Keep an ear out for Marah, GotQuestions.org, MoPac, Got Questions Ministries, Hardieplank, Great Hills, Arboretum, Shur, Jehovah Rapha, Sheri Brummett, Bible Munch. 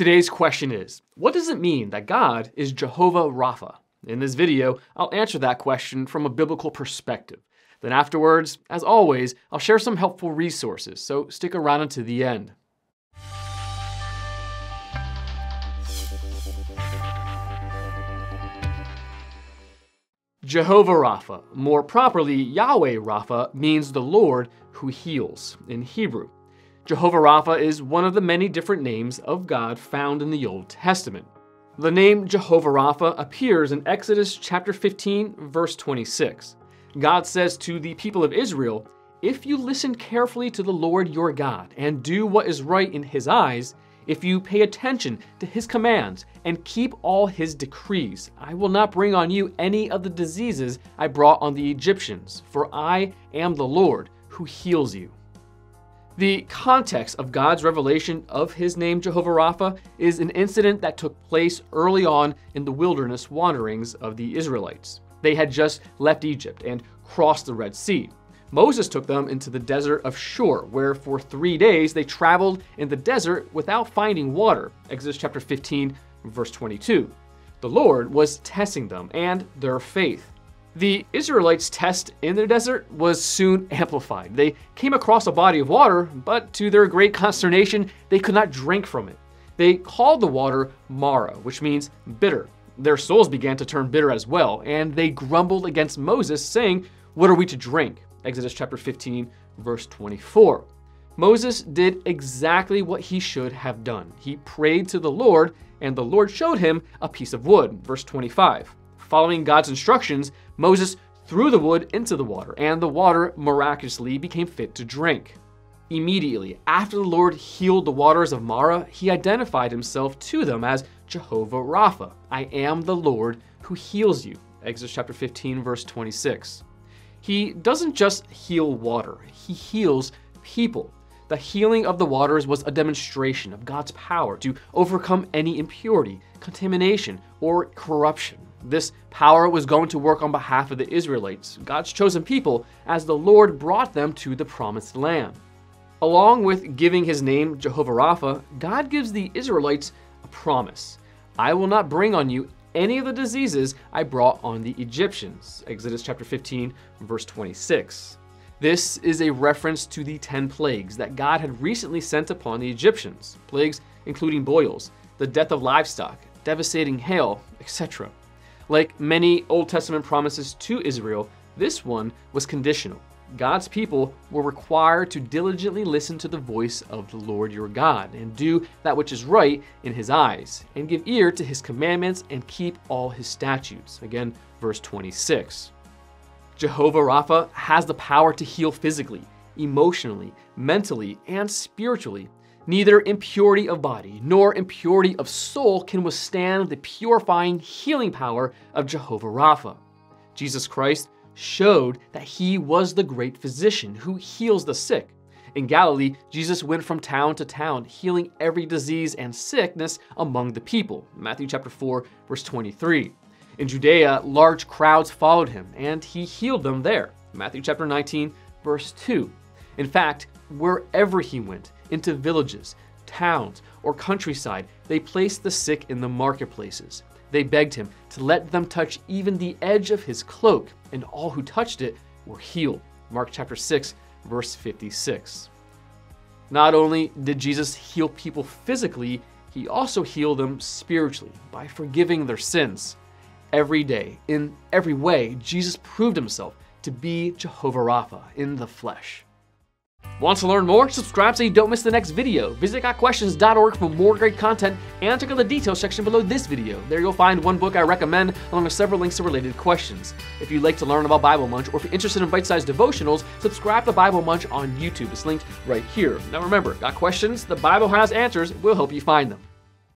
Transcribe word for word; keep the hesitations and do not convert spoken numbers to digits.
Today's question is, what does it mean that God is Jehovah Rapha? In this video, I'll answer that question from a biblical perspective. Then afterwards, as always, I'll share some helpful resources, so stick around until the end. Jehovah Rapha, more properly Yahweh Rapha, means the Lord who heals in Hebrew. Jehovah Rapha is one of the many different names of God found in the Old Testament. The name Jehovah Rapha appears in Exodus chapter fifteen, verse twenty-six. God says to the people of Israel, "If you listen carefully to the Lord your God and do what is right in his eyes, if you pay attention to his commands and keep all his decrees, I will not bring on you any of the diseases I brought on the Egyptians, for I am the Lord who heals you." The context of God's revelation of his name Jehovah Rapha is an incident that took place early on in the wilderness wanderings of the Israelites. They had just left Egypt and crossed the Red Sea. Moses took them into the desert of Shur, where for three days they traveled in the desert without finding water. Exodus chapter fifteen, verse twenty-two. The Lord was testing them and their faith. The Israelites' test in the desert was soon amplified. They came across a body of water, but to their great consternation, they could not drink from it. They called the water Marah, which means bitter. Their souls began to turn bitter as well, and they grumbled against Moses, saying, "What are we to drink?" Exodus chapter fifteen, verse twenty-four. Moses did exactly what he should have done. He prayed to the Lord, and the Lord showed him a piece of wood. Verse twenty-five. Following God's instructions, Moses threw the wood into the water, and the water miraculously became fit to drink. Immediately after the Lord healed the waters of Marah, he identified himself to them as Jehovah Rapha. "I am the Lord who heals you." Exodus chapter fifteen, verse twenty-six. He doesn't just heal water, he heals people. The healing of the waters was a demonstration of God's power to overcome any impurity, contamination, or corruption. This power was going to work on behalf of the Israelites, God's chosen people, as the Lord brought them to the promised land. Along with giving his name Jehovah Rapha, God gives the Israelites a promise. "I will not bring on you any of the diseases I brought on the Egyptians." Exodus chapter fifteen, verse twenty-six. This is a reference to the ten plagues that God had recently sent upon the Egyptians, plagues including boils, the death of livestock, devastating hail, et cetera. Like many Old Testament promises to Israel, this one was conditional. God's people were required to diligently listen to the voice of the Lord your God and do that which is right in his eyes, and give ear to his commandments and keep all his statutes. Again, verse twenty-six. Jehovah Rapha has the power to heal physically, emotionally, mentally, and spiritually. Neither impurity of body nor impurity of soul can withstand the purifying, healing power of Jehovah Rapha. Jesus Christ showed that he was the great physician who heals the sick. In Galilee, Jesus went from town to town, healing every disease and sickness among the people. Matthew chapter four, verse twenty-three. In Judea, large crowds followed him, and he healed them there. Matthew chapter nineteen, verse two. In fact, wherever he went, into villages, towns, or countryside, they placed the sick in the marketplaces. They begged him to let them touch even the edge of his cloak, and all who touched it were healed. Mark chapter six, verse fifty-six. Not only did Jesus heal people physically, he also healed them spiritually by forgiving their sins. Every day, in every way, Jesus proved himself to be Jehovah Rapha in the flesh. Want to learn more? Subscribe so you don't miss the next video. Visit got questions dot org for more great content, and check out the details section below this video. There you'll find one book I recommend, along with several links to related questions. If you'd like to learn about Bible Munch, or if you're interested in bite-sized devotionals, subscribe to Bible Munch on YouTube. It's linked right here. Now remember, got questions? The Bible has answers. We'll help you find them.